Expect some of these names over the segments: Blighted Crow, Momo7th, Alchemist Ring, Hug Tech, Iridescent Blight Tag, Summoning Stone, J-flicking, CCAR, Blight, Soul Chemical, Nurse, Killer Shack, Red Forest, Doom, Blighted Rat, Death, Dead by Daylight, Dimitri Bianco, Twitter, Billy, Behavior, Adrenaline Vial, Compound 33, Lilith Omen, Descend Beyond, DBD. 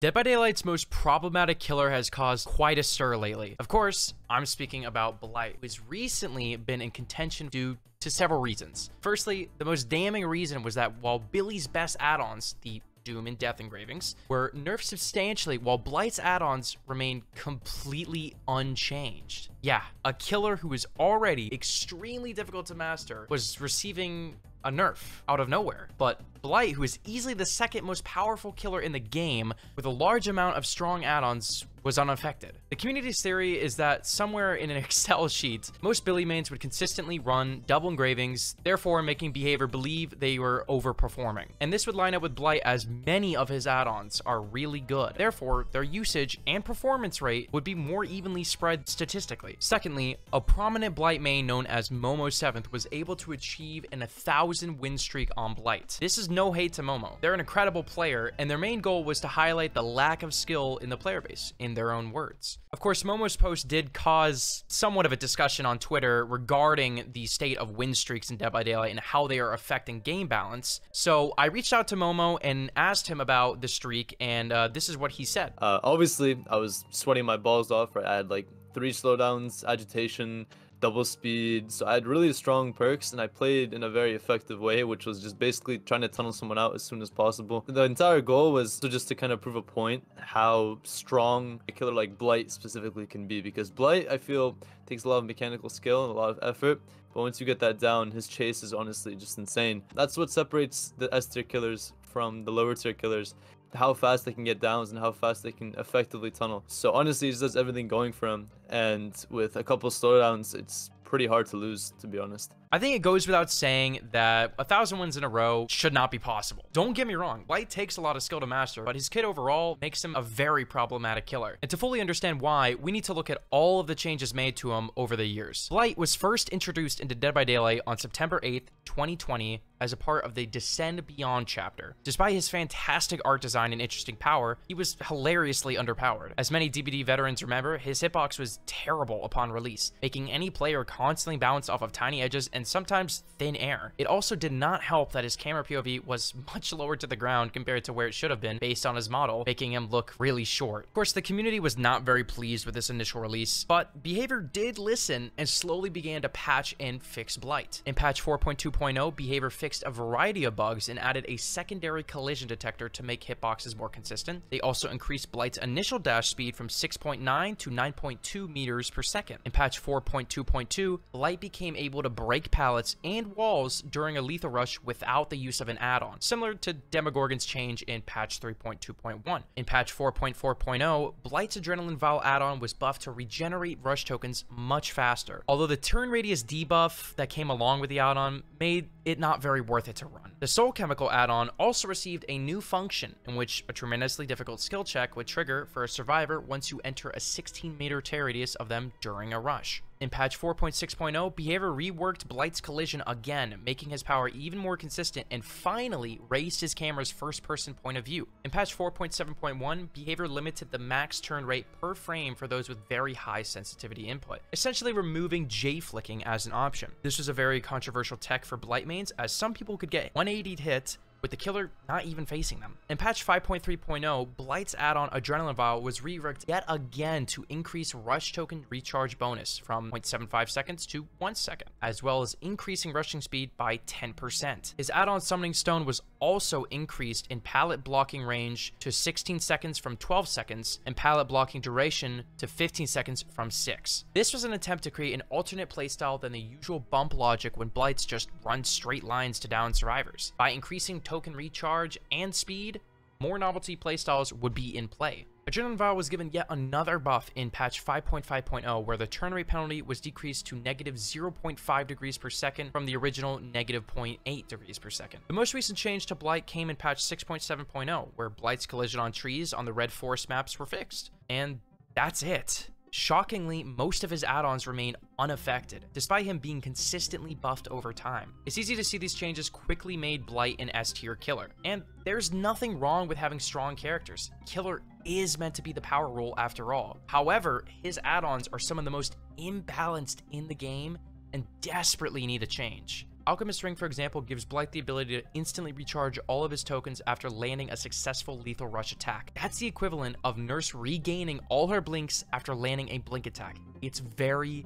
Dead by Daylight's most problematic killer has caused quite a stir lately. Of course, I'm speaking about Blight, who's recently been in contention due to several reasons. Firstly, the most damning reason was that while Billy's best add-ons, the Doom and Death engravings, were nerfed substantially, while Blight's add-ons remained completely unchanged. Yeah, a killer who is already extremely difficult to master was receiving a nerf out of nowhere. But Blight, who is easily the second most powerful killer in the game with a large amount of strong add-ons, was unaffected. The community's theory is that somewhere in an Excel sheet, most Billy mains would consistently run double engravings, therefore making Behavior believe they were overperforming. And this would line up with Blight, as many of his add-ons are really good. Therefore, their usage and performance rate would be more evenly spread statistically. Secondly, a prominent Blight main known as Momo7th was able to achieve an 1,000 win streak on Blight. This is no hate to Momo. They're an incredible player, and their main goal was to highlight the lack of skill in the player base, in their own words. Of course, Momo's post did cause somewhat of a discussion on Twitter regarding the state of win streaks in Dead by Daylight and how they are affecting game balance. So I reached out to Momo and asked him about the streak, and this is what he said. Obviously, I was sweating my balls off, right? I had like 3 slowdowns, agitation, double speed, so I had really strong perks, and I played in a very effective way, which was just basically trying to tunnel someone out as soon as possible. The entire goal was just to kind of prove a point how strong a killer like Blight specifically can be, because Blight, I feel, takes a lot of mechanical skill and a lot of effort, but once you get that down, his chase is honestly just insane. That's what separates the S-tier killers from the lower tier killers, how fast they can get downs and how fast they can effectively tunnel. So honestly, he just has everything going for him, and with a couple slowdowns, it's pretty hard to lose, to be honest. I think it goes without saying that 1,000 wins in a row should not be possible. Don't get me wrong, Blight takes a lot of skill to master, but his kit overall makes him a very problematic killer. And to fully understand why, we need to look at all of the changes made to him over the years. Blight was first introduced into Dead by Daylight on September 8th, 2020, as a part of the Descend Beyond chapter. Despite his fantastic art design and interesting power, he was hilariously underpowered. As many DBD veterans remember, his hitbox was terrible upon release, making any player constantly bounce off of tiny edges and sometimes thin air. It also did not help that his camera POV was much lower to the ground compared to where it should have been based on his model, making him look really short. Of course, the community was not very pleased with this initial release, but Behavior did listen and slowly began to patch and fix Blight. In patch 4.2.0, Behavior fixed a variety of bugs and added a secondary collision detector to make hitboxes more consistent. They also increased Blight's initial dash speed from 6.9 to 9.2 meters per second. In patch 4.2.2, Blight became able to break pallets and walls during a lethal rush without the use of an add-on, similar to Demogorgon's change in patch 3.2.1. In patch 4.4.0, Blight's Adrenaline Vial add-on was buffed to regenerate rush tokens much faster, although the turn radius debuff that came along with the add-on made it not very worth it to run. The Soul Chemical add-on also received a new function in which a tremendously difficult skill check would trigger for a survivor once you enter a 16-meter tear radius of them during a rush. In patch 4.6.0, Behavior reworked Blight's collision again, making his power even more consistent, and finally raised his camera's first-person point of view. In patch 4.7.1, Behavior limited the max turn rate per frame for those with very high sensitivity input, essentially removing J-flicking as an option. This was a very controversial tech for Blight mains, as some people could get 180'd hits with the killer not even facing them. In patch 5.3.0, Blight's add-on Adrenaline Vial was reworked yet again to increase rush token recharge bonus from 0.75 seconds to 1 second, as well as increasing rushing speed by 10%. His add-on Summoning Stone was also increased in pallet blocking range to 16 seconds from 12 seconds, and pallet blocking duration to 15 seconds from 6. This was an attempt to create an alternate playstyle than the usual bump logic when Blights just run straight lines to down survivors. By increasing token recharge and speed, more novelty playstyles would be in play. Adrenaline Vial was given yet another buff in patch 5.5.0, where the turn rate penalty was decreased to negative 0.5 degrees per second from the original negative 0.8 degrees per second. The most recent change to Blight came in patch 6.7.0, where Blight's collision on trees on the Red Forest maps were fixed. And that's it. Shockingly, most of his add-ons remain unaffected, despite him being consistently buffed over time. It's easy to see these changes quickly made Blight an S-tier killer, and there's nothing wrong with having strong characters. Killer is meant to be the power role after all. However, his add-ons are some of the most imbalanced in the game and desperately need a change. Alchemist Ring, for example, gives Blight the ability to instantly recharge all of his tokens after landing a successful lethal rush attack. That's the equivalent of Nurse regaining all her blinks after landing a blink attack. It's very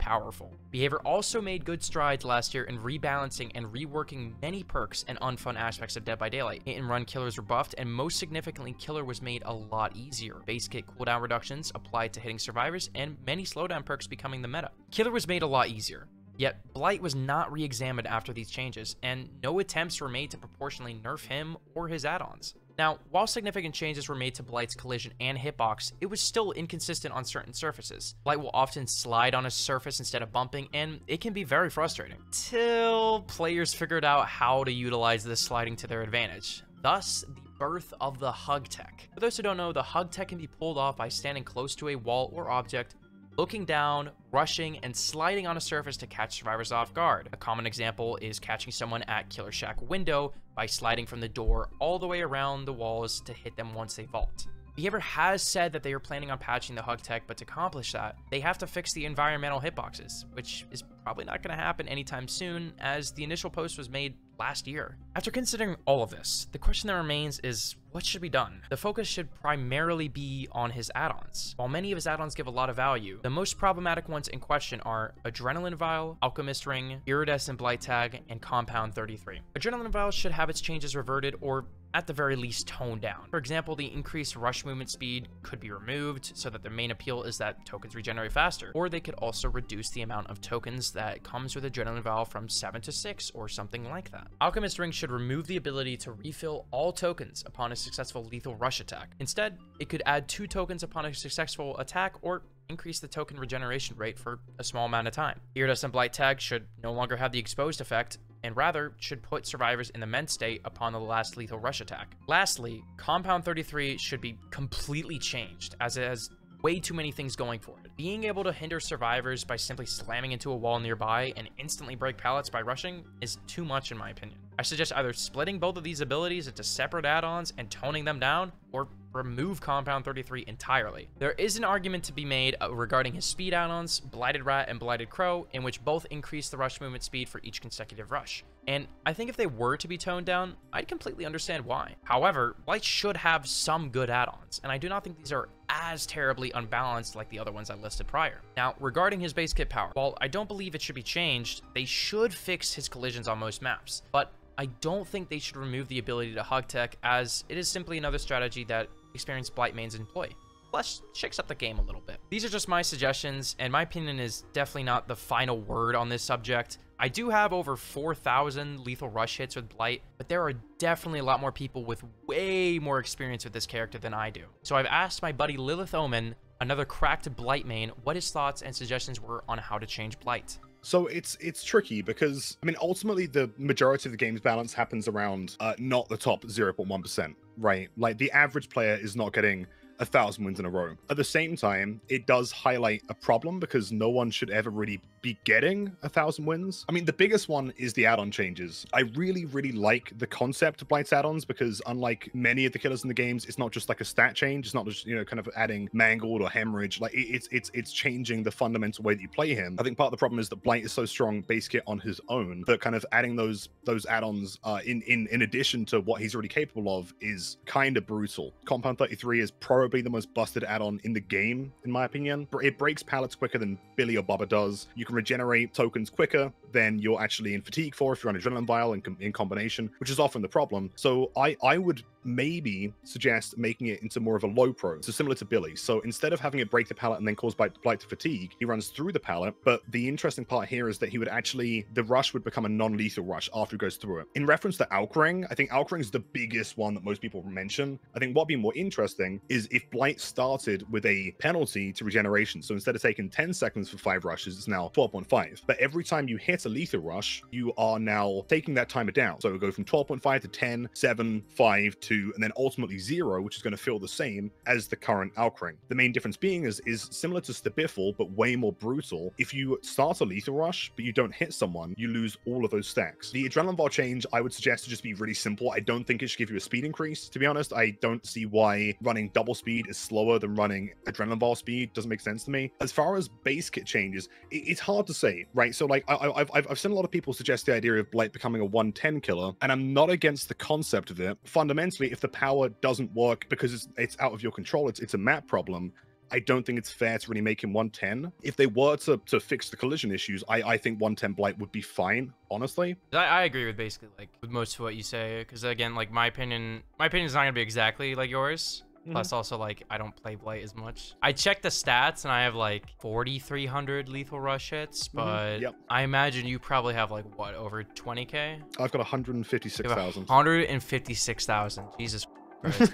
powerful. Behavior also made good strides last year in rebalancing and reworking many perks and unfun aspects of Dead by Daylight. Hit and run killers were buffed, and most significantly, Killer was made a lot easier. Base kit cooldown reductions applied to hitting survivors, and many slowdown perks becoming the meta. Killer was made a lot easier. Yet, Blight was not re-examined after these changes, and no attempts were made to proportionally nerf him or his add-ons. Now, while significant changes were made to Blight's collision and hitbox, it was still inconsistent on certain surfaces. Blight will often slide on a surface instead of bumping, and it can be very frustrating. Till players figured out how to utilize this sliding to their advantage. Thus, the birth of the Hug Tech. For those who don't know, the Hug Tech can be pulled off by standing close to a wall or object, looking down, rushing, and sliding on a surface to catch survivors off guard. A common example is catching someone at Killer Shack window by sliding from the door all the way around the walls to hit them once they vault. Behavior has said that they are planning on patching the Hug Tech, but to accomplish that, they have to fix the environmental hitboxes, which is probably not going to happen anytime soon, as the initial post was made last year. After considering all of this, the question that remains is, what should be done? The focus should primarily be on his add-ons. While many of his add-ons give a lot of value, the most problematic ones in question are Adrenaline Vial, Alchemist Ring, Iridescent Blight Tag, and Compound 33. Adrenaline Vial should have its changes reverted, or at the very least toned down. For example, the increased rush movement speed could be removed so that their main appeal is that tokens regenerate faster, or they could also reduce the amount of tokens that comes with Adrenaline Vial from 7 to 6 or something like that. Alchemist Ring should remove the ability to refill all tokens upon a successful lethal rush attack. Instead, it could add 2 tokens upon a successful attack or increase the token regeneration rate for a small amount of time. Iridescent Blight Tag should no longer have the exposed effect, and rather should put survivors in the mend state upon the last lethal rush attack. Lastly, Compound 33 should be completely changed, as it has way too many things going for it. Being able to hinder survivors by simply slamming into a wall nearby and instantly break pallets by rushing is too much in my opinion. I suggest either splitting both of these abilities into separate add-ons and toning them down, or remove Compound 33 entirely. There is an argument to be made regarding his speed add-ons, Blighted Rat and Blighted Crow, in which both increase the rush movement speed for each consecutive rush. And I think if they were to be toned down, I'd completely understand why. However, Blight should have some good add-ons, and I do not think these are as terribly unbalanced like the other ones I listed prior. Now, regarding his base kit power, while I don't believe it should be changed, they should fix his collisions on most maps, but I don't think they should remove the ability to Hug Tech, as it is simply another strategy that experienced Blight mains employ. Plus, shakes up the game a little bit. These are just my suggestions, and my opinion is definitely not the final word on this subject. I do have over 4,000 lethal rush hits with Blight, but there are definitely a lot more people with way more experience with this character than I do. So I've asked my buddy Lilith Omen, another cracked Blight main, what his thoughts and suggestions were on how to change Blight. So it's tricky because, I mean, ultimately the majority of the game's balance happens around not the top 0.1%, right? Like, the average player is not getting 1,000 wins in a row. At the same time, it does highlight a problem because no one should ever really be getting 1,000 wins. I mean, the biggest one is the add-on changes. I really like the concept of Blight's add-ons because, unlike many of the killers in the games, it's not just like a stat change. It's not just, you know, kind of adding mangled or hemorrhage. Like, it's changing the fundamental way that you play him. I think part of the problem is that Blight is so strong base kit on his own that kind of adding those add-ons in addition to what he's already capable of is kind of brutal. Compound 33 is probably the most busted add-on in the game, in my opinion. It breaks pallets quicker than Billy or Bubba does. You can regenerate tokens quicker than you're actually in fatigue for if you're on Adrenaline Vial in combination, which is often the problem. So I would maybe suggest making it into more of a low pro, so similar to Billy. So instead of having it break the pallet and then cause Blight to fatigue, he runs through the pallet. But the interesting part here is that he would actually, the rush would become a non-lethal rush after he goes through it. In reference to Alch Ring, I think Alch Ring is the biggest one that most people mention. I think what'd be more interesting is if Blight started with a penalty to regeneration. So instead of taking 10 seconds for 5 rushes, it's now 12.5. But every time you hit a lethal rush, you are now taking that timer down. So it'll go from 12.5 to 10, 7, 5, 2, and then ultimately 0, which is going to feel the same as the current Alch Ring. The main difference being is similar to Stabiffle, but way more brutal. If you start a lethal rush, but you don't hit someone, you lose all of those stacks. The Adrenaline Vial change, I would suggest to just be really simple. I don't think it should give you a speed increase. To be honest, I don't see why running double speed is slower than running Adrenaline Vial speed. Doesn't make sense to me. As far as base kit changes, it's hard to say, right? So like, I've I've seen a lot of people suggest the idea of Blight becoming a 1/10 killer, and I'm not against the concept of it. Fundamentally, if the power doesn't work because it's out of your control, it's a map problem, I don't think it's fair to really make him 1/10. If they were to fix the collision issues, I think 1/10 Blight would be fine, honestly. I agree with basically like with most of what you say, because again, like my opinion is not gonna be exactly like yours. Mm-hmm. Plus also like I don't play Blight as much. I checked the stats and I have like 4,300 lethal rush hits, but mm-hmm. Yep. I imagine you probably have like what, over 20K? I've got 156,000. 156,000. Jesus Christ,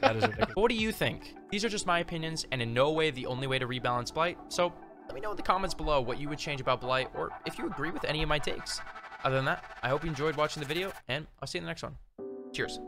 that is ridiculous. What do you think? These are just my opinions and in no way the only way to rebalance Blight. So let me know in the comments below what you would change about Blight or if you agree with any of my takes. Other than that, I hope you enjoyed watching the video and I'll see you in the next one. Cheers.